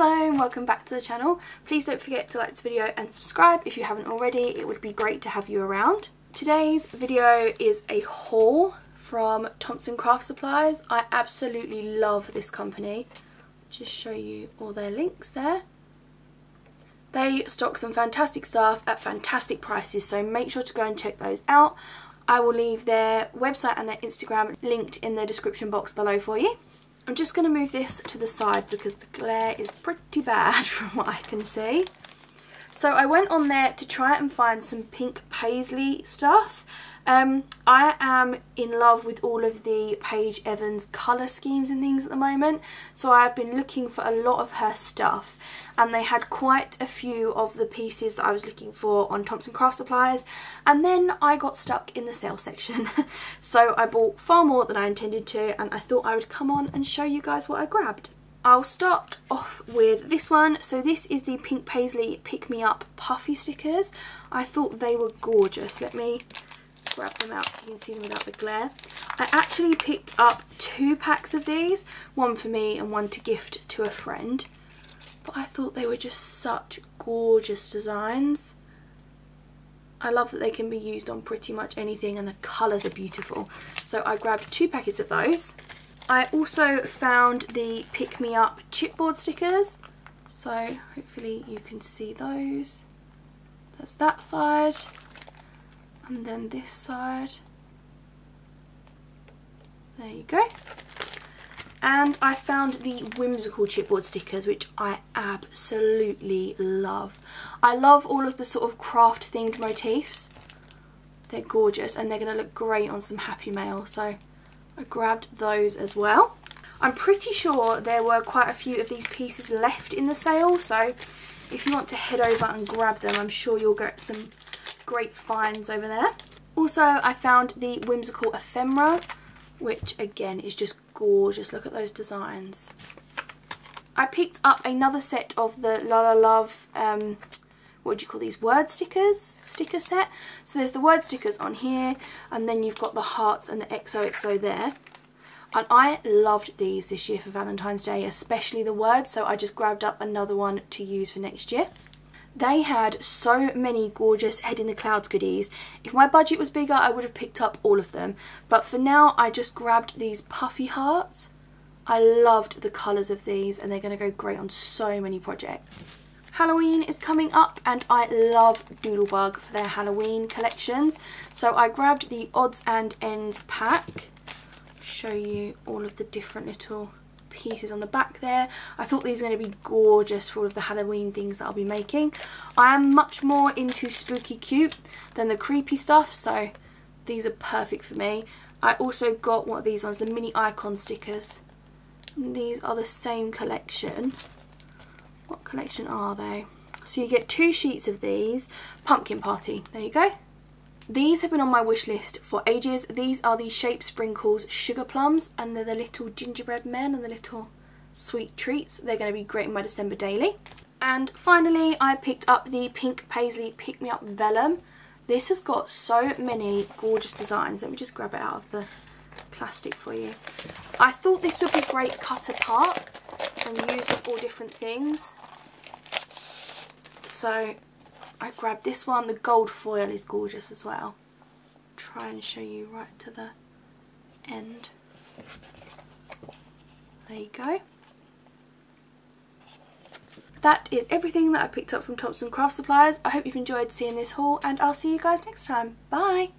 Hello and welcome back to the channel. Please don't forget to like this video and subscribe if you haven't already. It would be great to have you around. Today's video is a haul from Thompsons Craft Supplies. I absolutely love this company. Just show you all their links there. They stock some fantastic stuff at fantastic prices, so make sure to go and check those out. I will leave their website and their Instagram linked in the description box below for you. I'm just going to move this to the side because the glare is pretty bad from what I can see. So I went on there to try and find some Pink Paislee stuff. I am in love with all of the Paige Evans colour schemes and things at the moment, so I've been looking for a lot of her stuff, and they had quite a few of the pieces that I was looking for on Thompsons Craft Supplies, and then I got stuck in the sale section. So I bought far more than I intended to, and I thought I would come on and show you guys what I grabbed. I'll start off with this one. So this is the Pink Paislee Pick Me Up Puffy Stickers. I thought they were gorgeous. Let me grab them out so you can see them without the glare. I actually picked up two packs of these, one for me and one to gift to a friend, but I thought they were just such gorgeous designs. I love that they can be used on pretty much anything and the colours are beautiful, so I grabbed two packets of those. I also found the Pick Me Up chipboard stickers, so hopefully you can see those. That's that side. And then this side, there you go. And I found the whimsical chipboard stickers, which I absolutely love. I love all of the sort of craft themed motifs. They're gorgeous and they're going to look great on some happy mail, so I grabbed those as well. I'm pretty sure there were quite a few of these pieces left in the sale, so if you want to head over and grab them, I'm sure you'll get some great finds over there. Also, I found the whimsical ephemera, which again is just gorgeous. Look at those designs. I picked up another set of the La La Love, what do you call these, word stickers? Sticker set. So there's the word stickers on here, and then you've got the hearts and the XOXO there. And I loved these this year for Valentine's Day, especially the words, so I just grabbed up another one to use for next year. They had so many gorgeous Head in the Clouds goodies. If my budget was bigger, I would have picked up all of them. But for now, I just grabbed these puffy hearts. I loved the colours of these, and they're going to go great on so many projects. Halloween is coming up, and I love Doodlebug for their Halloween collections. So I grabbed the Odds and Ends pack. Show you all of the different little pieces on the back there. I thought these are going to be gorgeous for all of the Halloween things that I'll be making. I am much more into spooky cute than the creepy stuff, so these are perfect for me. I also got one of these ones, the mini icon stickers. And these are the same collection. What collection are they? So you get two sheets of these. Pumpkin Party, there you go. These have been on my wish list for ages. These are the Shape Sprinkles Sugar Plums, and they're the little gingerbread men and the little sweet treats. They're going to be great in my December daily. And finally, I picked up the Pink Paislee Pick Me Up Vellum. This has got so many gorgeous designs. Let me just grab it out of the plastic for you. I thought this would be great cut apart and used with all different things. So I grabbed this one. The gold foil is gorgeous as well. Try and show you right to the end. There you go. That is everything that I picked up from Thompsons Craft Supplies. I hope you've enjoyed seeing this haul, and I'll see you guys next time. Bye!